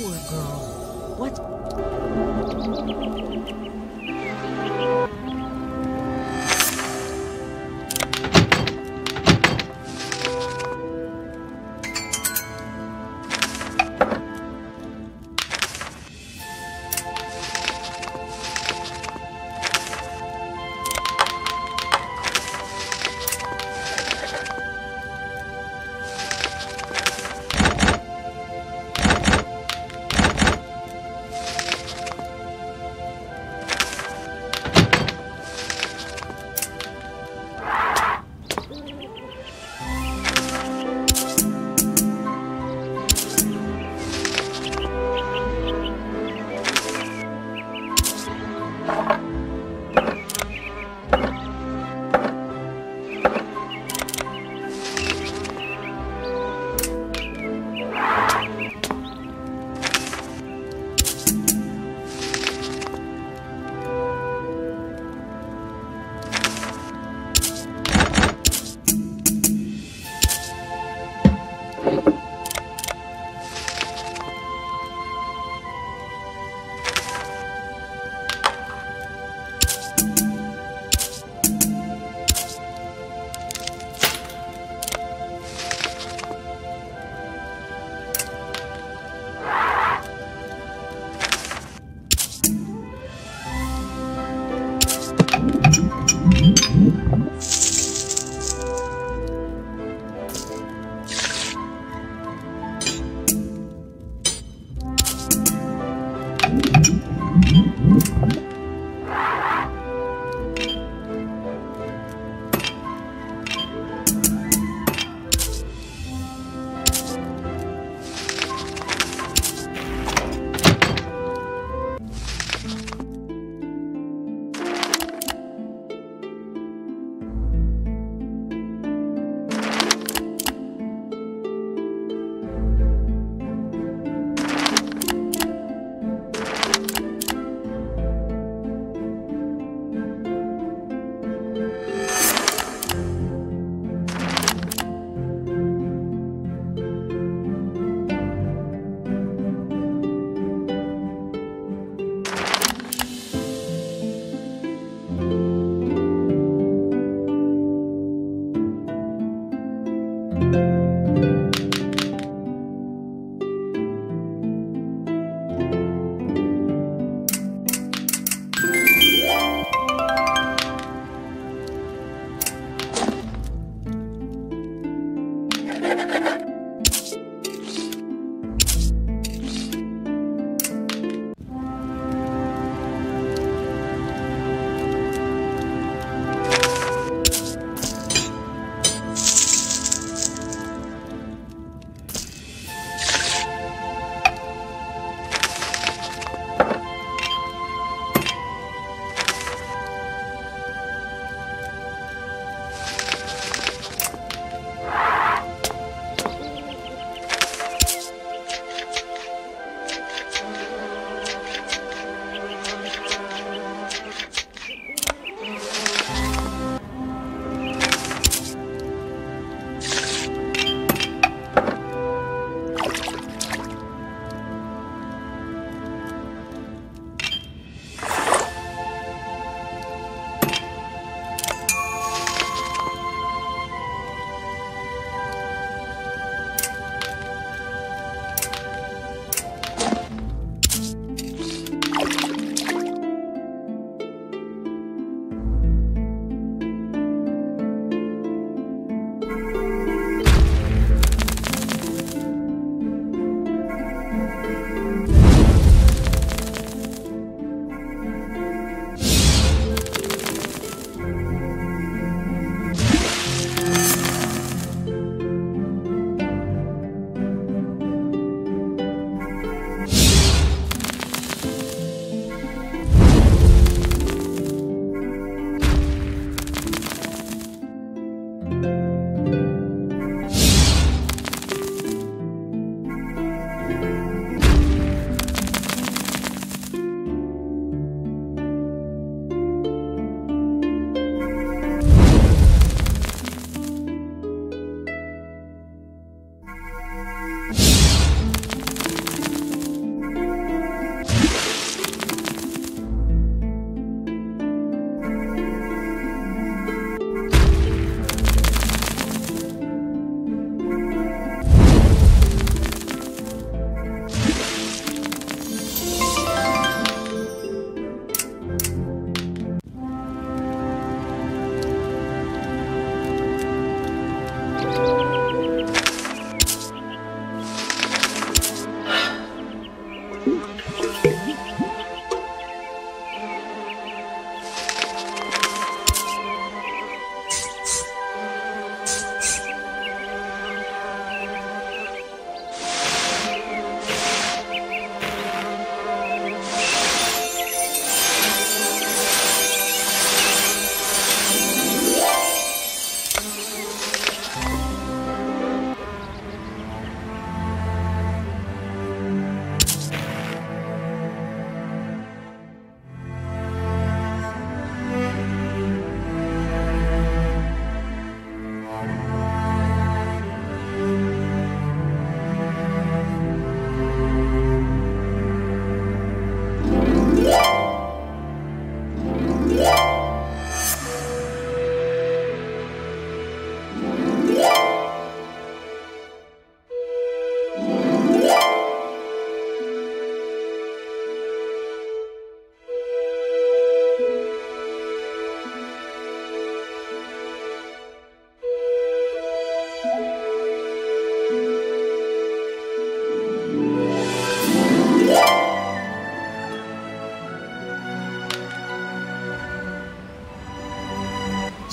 Poor girl. What?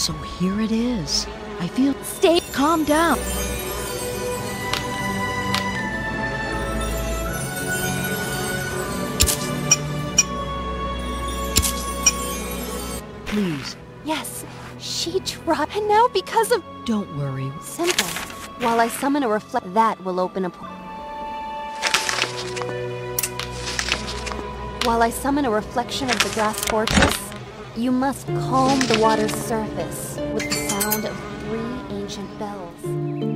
So here it is. I feel... Stay calm down. Please. Yes, she tried. And now because of... Don't worry. Simple. While I summon a reflect... That will open a... While I summon a reflection of the glass fortress, you must calm the water's surface with the sound of 3 ancient bells.